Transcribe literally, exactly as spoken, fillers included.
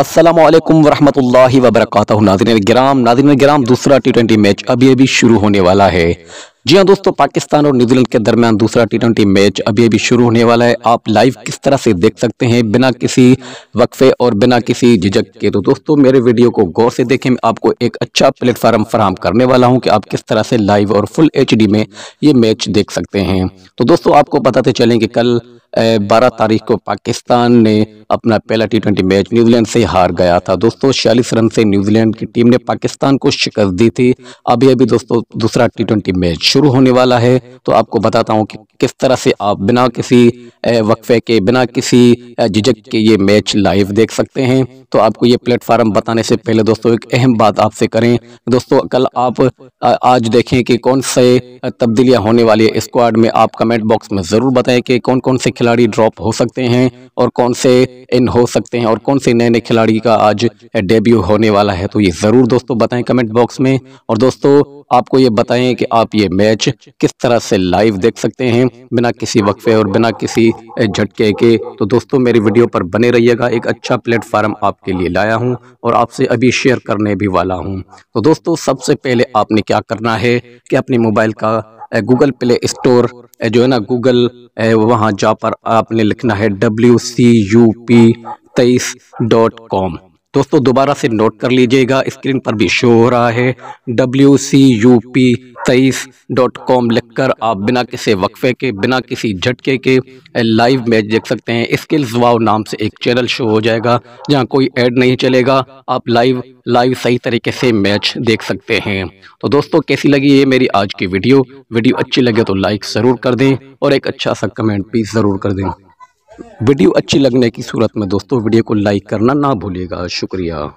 अस्सलामुअलैकुम वरहमतुल्लाहि वबरकातुहु। नाजिन ग्राम नाजिन ग्राम दूसरा टी ट्वेंटी मैच अभी अभी शुरू होने वाला है। जी हाँ दोस्तों, पाकिस्तान और न्यूजीलैंड के दरमियान दूसरा टी ट्वेंटी मैच अभी अभी शुरू होने वाला है। आप लाइव किस तरह से देख सकते हैं बिना किसी वक्फे और बिना किसी झिझक के। तो दोस्तों मेरे वीडियो को गौर से देखें, मैं आपको एक अच्छा प्लेटफार्म फराहम करने वाला हूं कि आप किस तरह से लाइव और फुल एच डी में ये मैच देख सकते हैं। तो दोस्तों आपको बताते चलें कि कल बारह तारीख को पाकिस्तान ने अपना पहला टी ट्वेंटी मैच न्यूजीलैंड से हार गया था। दोस्तों छियालीस रन से न्यूजीलैंड की टीम ने पाकिस्तान को शिकस्त दी थी। अभी अभी दोस्तों दूसरा टी ट्वेंटी मैच शुरू होने वाला है, तो आपको बताता हूं कि किस तरह से आप बिना किसी वक्फे के बिना किसी झिझक के ये मैच लाइव देख सकते हैं। तो आपको ये प्लेटफार्म बताने से पहले दोस्तों एक अहम बात आपसे करें। दोस्तों कल आप आज देखें कि कौन से तब्दीलियाँ होने वाली है स्क्वाड में। आप कमेंट बॉक्स में ज़रूर बताएं कि कौन कौन से खिलाड़ी ड्रॉप हो सकते हैं और कौन से इन हो सकते हैं और कौन से नए नए खिलाड़ी का आज डेब्यू होने वाला है। तो ये ज़रूर दोस्तों बताएं कमेंट बॉक्स में। और दोस्तों आपको ये बताएं कि आप ये मैच किस तरह से लाइव देख सकते हैं बिना किसी वक्फे और बिना किसी झटके के। तो दोस्तों मेरी वीडियो पर बने रहिएगा, एक अच्छा प्लेटफार्म आपके लिए लाया हूं और आपसे अभी शेयर करने भी वाला हूं। तो दोस्तों सबसे पहले आपने क्या करना है कि अपने मोबाइल का गूगल प्ले स्टोर जो है ना गूगल, वहाँ जा पर आपने लिखना है डब्ल्यू सी यू पी तेईस डॉट कॉम। दोस्तों दोबारा से नोट कर लीजिएगा, स्क्रीन पर भी शो हो रहा है डब्ल्यू सी यू पी तेईस डॉट कॉम लिखकर आप बिना किसी वक्फे के बिना किसी झटके के लाइव मैच देख सकते हैं। स्किल्स वाव नाम से एक चैनल शो हो जाएगा जहां कोई ऐड नहीं चलेगा, आप लाइव लाइव सही तरीके से मैच देख सकते हैं। तो दोस्तों कैसी लगी ये मेरी आज की वीडियो वीडियो अच्छी लगे तो लाइक ज़रूर कर दें और एक अच्छा सा कमेंट भी ज़रूर कर दें। वीडियो अच्छी लगने की सूरत में दोस्तों वीडियो को लाइक करना ना भूलिएगा। शुक्रिया।